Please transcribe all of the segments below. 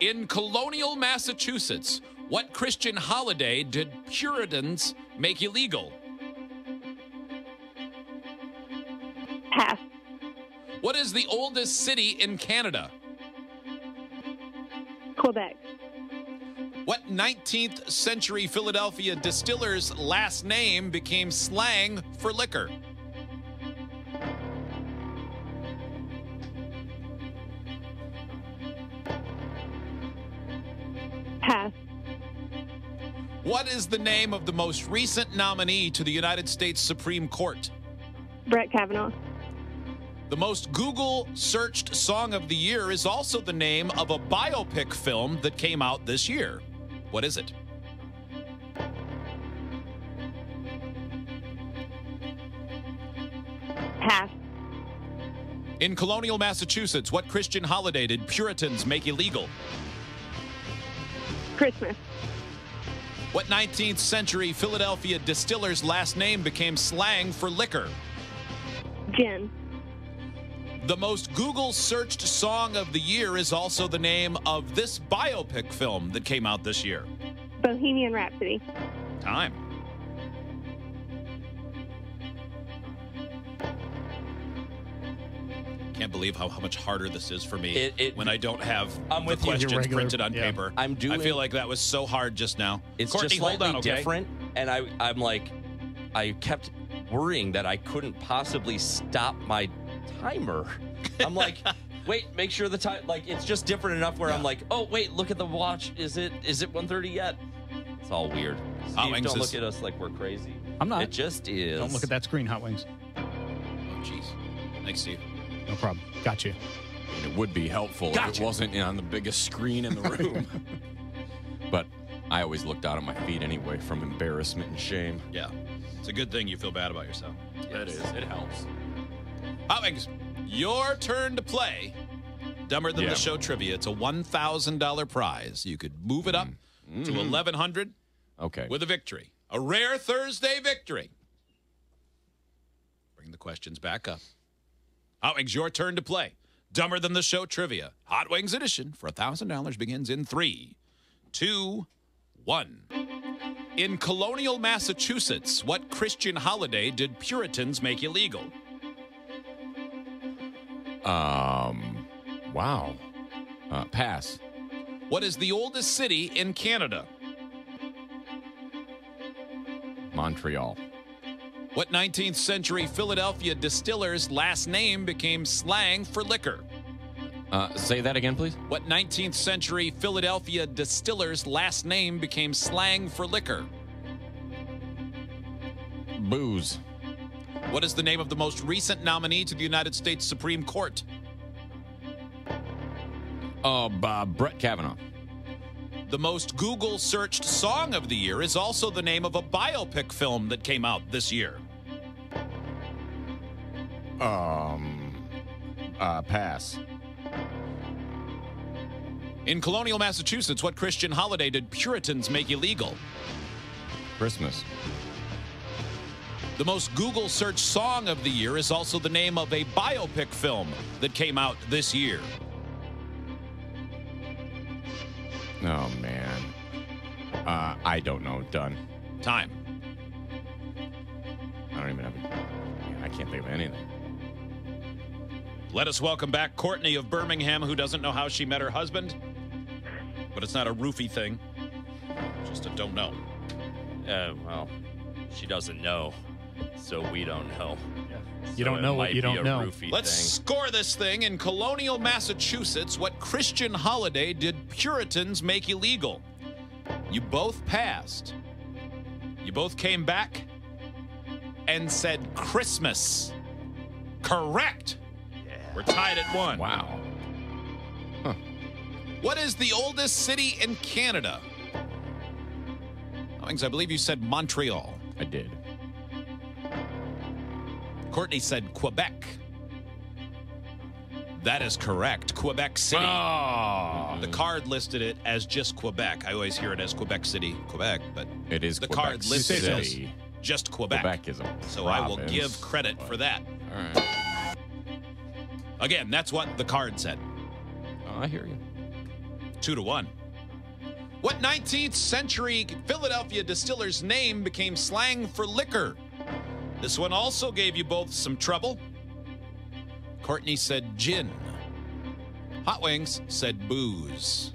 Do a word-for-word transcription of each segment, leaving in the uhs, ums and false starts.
In colonial Massachusetts, what Christian holiday did Puritans make illegal? Pass. What is the oldest city in Canada? Quebec. What nineteenth century Philadelphia distiller's last name became slang for liquor? Pass. What is the name of the most recent nominee to the United States Supreme Court? Brett Kavanaugh. The most Google-searched song of the year is also the name of a biopic film that came out this year. What is it? Pass. In colonial Massachusetts, what Christian holiday did Puritans make illegal? Christmas. What nineteenth century Philadelphia distiller's last name became slang for liquor? Gin. The most Google-searched song of the year is also the name of this biopic film that came out this year. Bohemian Rhapsody. Time. Can't believe how, how much harder this is for me it, it, when I don't have I'm the questions printed on yeah. paper. I'm doing, I feel like that was so hard just now. It's Courtney, just slightly hold on, okay? different, and I, I'm like, I kept worrying that I couldn't possibly stop my timer. I'm like, wait, make sure the time, like, it's just different enough where yeah. I'm like, oh wait, look at the watch. Is it is it one thirty yet? It's all weird. Steve, Hot Wings don't look is... at us like we're crazy. I'm not. It just is. Don't look at that screen, Hot Wings. Oh jeez. Thanks, Steve. No problem. Got you. It would be helpful gotcha. if it wasn't on the biggest screen in the room. But I always look down at my feet anyway from embarrassment and shame. Yeah. It's a good thing you feel bad about yourself. Yes. That is. It helps. Hot Wings, your turn to play Dumber Than yeah. the Show Trivia. It's a one thousand dollar prize. You could move it up mm-hmm. to eleven hundred dollars okay. with a victory. A rare Thursday victory. Bring the questions back up. Hot Wings, your turn to play Dumber Than the Show Trivia. Hot Wings edition for one thousand dollars begins in three, two, one. In colonial Massachusetts, what Christian holiday did Puritans make illegal? Um, wow. Uh, pass. What is the oldest city in Canada? Montreal. What nineteenth century Philadelphia distiller's last name became slang for liquor? Uh, say that again, please. What nineteenth century Philadelphia distiller's last name became slang for liquor? Booze. What is the name of the most recent nominee to the United States Supreme Court? Uh, uh, Brett Kavanaugh. The most Google-searched song of the year is also the name of a biopic film that came out this year. Um, uh, pass. In colonial Massachusetts, what Christian holiday did Puritans make illegal? Christmas. The most Google-searched song of the year is also the name of a biopic film that came out this year. Oh, man. Uh, I don't know. Done. Time. I don't even have a... I can't think of anything. Let us welcome back Courtney of Birmingham, who doesn't know how she met her husband. But it's not a roofie thing. Just a don't know. Uh, well, she doesn't know. So we don't know. Yeah. You so don't know what you don't know. Let's thing. score this thing. In colonial Massachusetts, what Christian holiday did Puritans make illegal? You both passed. You both came back and said Christmas. Correct. Yeah. We're tied at one. Wow. Huh. What is the oldest city in Canada? I believe you said Montreal. I did. Courtney said Quebec. That is correct. Quebec City. Oh. The card listed it as just Quebec. I always hear it as Quebec City, Quebec, but it is the Quebec card listed City. As just Quebec. Quebec is a province, so I will give credit but, for that. All right. Again, that's what the card said. I hear you. Two to one. What nineteenth century Philadelphia distiller's name became slang for liquor? This one also gave you both some trouble. Courtney said gin. Hot Wings said booze.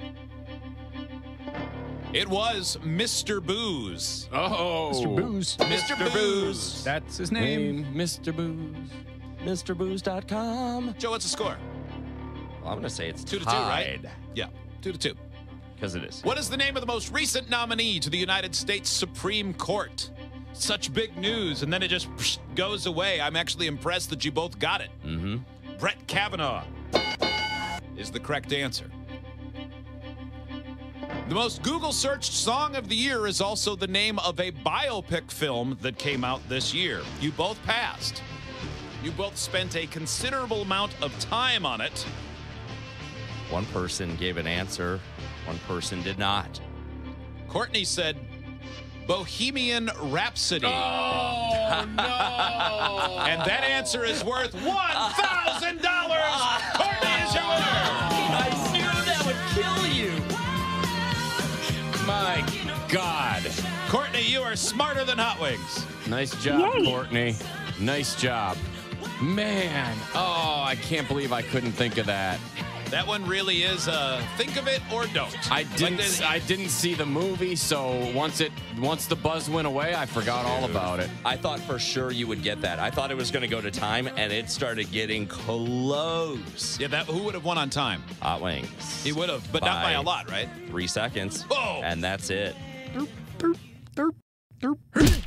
It was Mister Booze. Oh. Mister Booze. Mister Booze. Booze. That's his name. name. Mister Booze. Mister Booze dot com. Joe, what's the score? Well, I'm going to say it's two tied. to two, right? Yeah, two to two. Because it is. What is the name of the most recent nominee to the United States Supreme Court? Such big news, and then it just psh, goes away. I'm actually impressed that you both got it. Mm-hmm. Brett Kavanaugh is the correct answer. The most Google-searched song of the year is also the name of a biopic film that came out this year. You both passed. You both spent a considerable amount of time on it. One person gave an answer. One person did not. Courtney said Bohemian Rhapsody. Oh, no! And that answer is worth one thousand dollars. Courtney is your winner. I knew that would kill you. My God. Courtney, you are smarter than Hot Wings. Nice job, Yay. Courtney. Nice job. Man, oh, I can't believe I couldn't think of that. That one really is a think of it or don't. I didn't. I didn't see the movie, so once it once the buzz went away, I forgot all about it. I thought for sure you would get that. I thought it was going to go to time, and it started getting close. Yeah, that who would have won on time? Hot Wings. He would have, but by not by a lot, right? Three seconds. Whoa! And that's it. Derp, derp, derp, derp.